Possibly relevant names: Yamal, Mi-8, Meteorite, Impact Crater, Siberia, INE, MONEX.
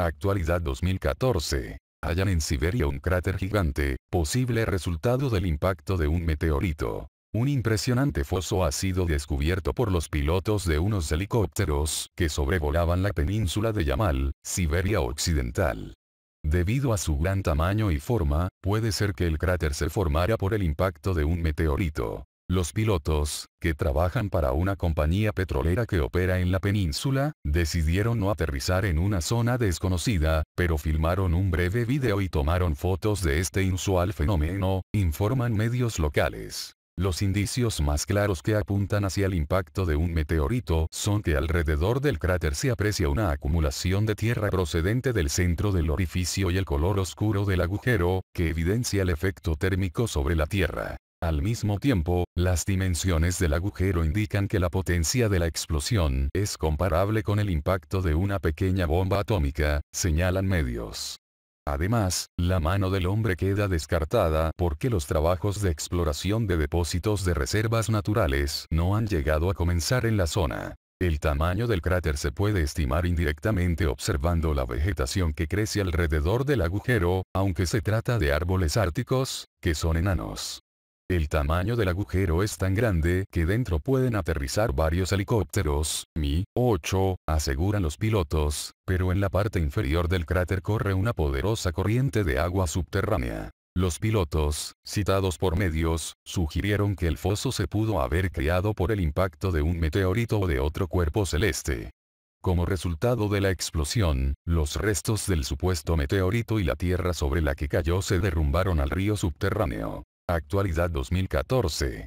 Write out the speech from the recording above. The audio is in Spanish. Actualidad 2014. Hallan en Siberia un cráter gigante, posible resultado del impacto de un meteorito. Un impresionante foso ha sido descubierto por los pilotos de unos helicópteros que sobrevolaban la península de Yamal, Siberia occidental. Debido a su gran tamaño y forma, puede ser que el cráter se formara por el impacto de un meteorito. Los pilotos, que trabajan para una compañía petrolera que opera en la península, decidieron no aterrizar en una zona desconocida, pero filmaron un breve video y tomaron fotos de este inusual fenómeno, informan medios locales. Los indicios más claros que apuntan hacia el impacto de un meteorito son que alrededor del cráter se aprecia una acumulación de tierra procedente del centro del orificio y el color oscuro del agujero, que evidencia el efecto térmico sobre la tierra. Al mismo tiempo, las dimensiones del agujero indican que la potencia de la explosión es comparable con el impacto de una pequeña bomba atómica, señalan medios. Además, la mano del hombre queda descartada porque los trabajos de exploración de depósitos de reservas naturales no han llegado a comenzar en la zona. El tamaño del cráter se puede estimar indirectamente observando la vegetación que crece alrededor del agujero, aunque se trata de árboles árticos, que son enanos. El tamaño del agujero es tan grande que dentro pueden aterrizar varios helicópteros, Mi-8, aseguran los pilotos, pero en la parte inferior del cráter corre una poderosa corriente de agua subterránea. Los pilotos, citados por medios, sugirieron que el foso se pudo haber creado por el impacto de un meteorito o de otro cuerpo celeste. Como resultado de la explosión, los restos del supuesto meteorito y la tierra sobre la que cayó se derrumbaron al río subterráneo. Actualidad 2014.